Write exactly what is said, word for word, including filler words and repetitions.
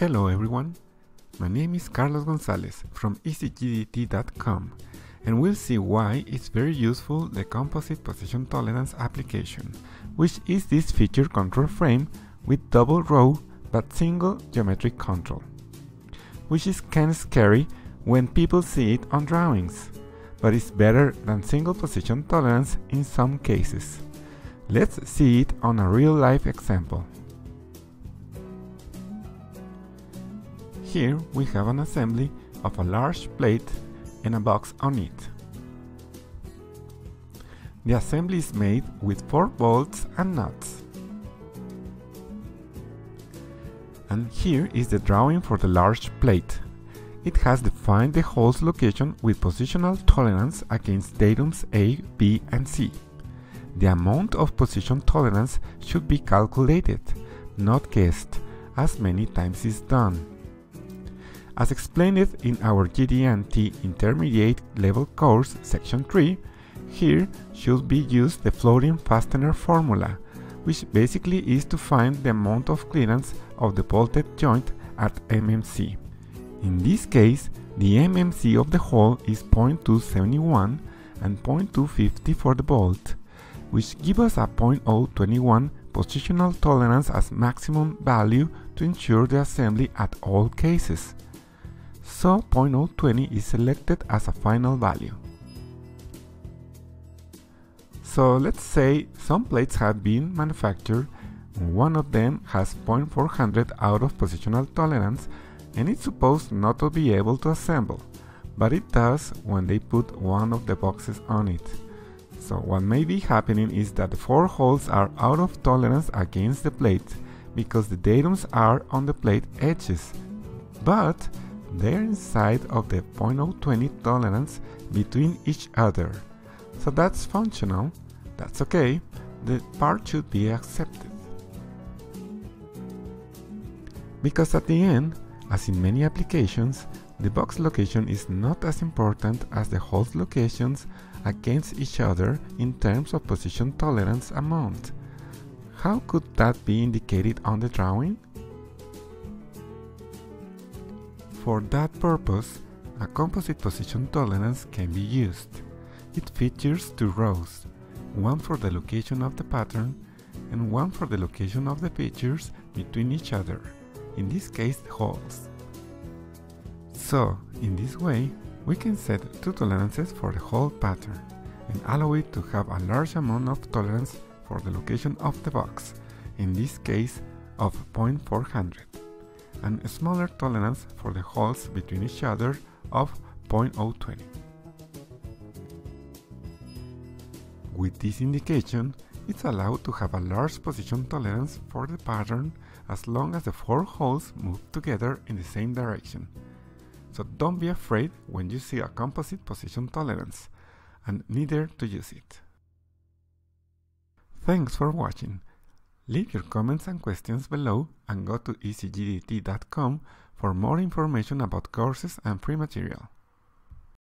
Hello everyone, my name is Carlos Gonzalez from Easy G D T dot com, and we'll see why it's very useful the Composite Position Tolerance application, which is this feature control frame with double row but single geometric control, which is kinda scary when people see it on drawings, but it's better than single position tolerance in some cases. Let's see it on a real life example. Here we have an assembly of a large plate and a box on it. The assembly is made with four bolts and nuts. And here is the drawing for the large plate. It has defined the hole's location with positional tolerance against datums A, B, and C. The amount of position tolerance should be calculated, not guessed, as many times is done. As explained in our G D and T Intermediate Level course, Section three, here should be used the floating fastener formula, which basically is to find the amount of clearance of the bolted joint at M M C. In this case, the M M C of the hole is zero point two seven one and zero point two five zero for the bolt, which give us a zero point zero two one positional tolerance as maximum value to ensure the assembly at all cases. So zero point zero two zero is selected as a final value. So let's say some plates have been manufactured, one of them has zero point four zero zero out of positional tolerance and it's supposed not to be able to assemble, but it does when they put one of the boxes on it. So what may be happening is that the four holes are out of tolerance against the plate because the datums are on the plate edges, but they're inside of the zero point zero two zero tolerance between each other. So that's functional, that's okay, the part should be accepted. Because at the end, as in many applications, the box location is not as important as the hole's locations against each other in terms of position tolerance amount. How could that be indicated on the drawing? For that purpose, a composite position tolerance can be used. It features two rows, one for the location of the pattern and one for the location of the features between each other, in this case the holes. So, in this way, we can set two tolerances for the whole pattern and allow it to have a large amount of tolerance for the location of the box, in this case of zero point four zero zero. and a smaller tolerance for the holes between each other of zero point zero two zero. With this indication, it's allowed to have a large position tolerance for the pattern as long as the four holes move together in the same direction. So don't be afraid when you see a composite position tolerance, and neither to use it. Thanks for watching. Leave your comments and questions below and go to Easy G D T dot com for more information about courses and free material.